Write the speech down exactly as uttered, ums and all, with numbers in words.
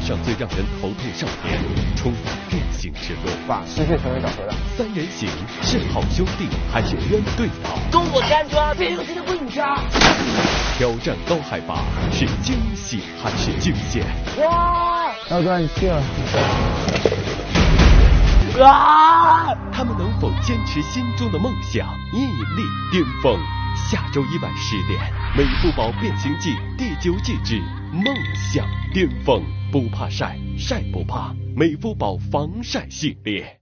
史上最让人头痛少年，充满电刑之路，把失去成为找回来。三人行是好兄弟还是冤对头？跟我干抓，这个真的归你抓。挑战高海拔是惊喜还是惊险？哇！大哥，你去了。啊！他们能否坚持心中的梦想，屹立巅峰？下周一晚十点，《美不宝变形记》第九季之梦想巅峰，不怕晒，晒不怕，美肤宝防晒系列。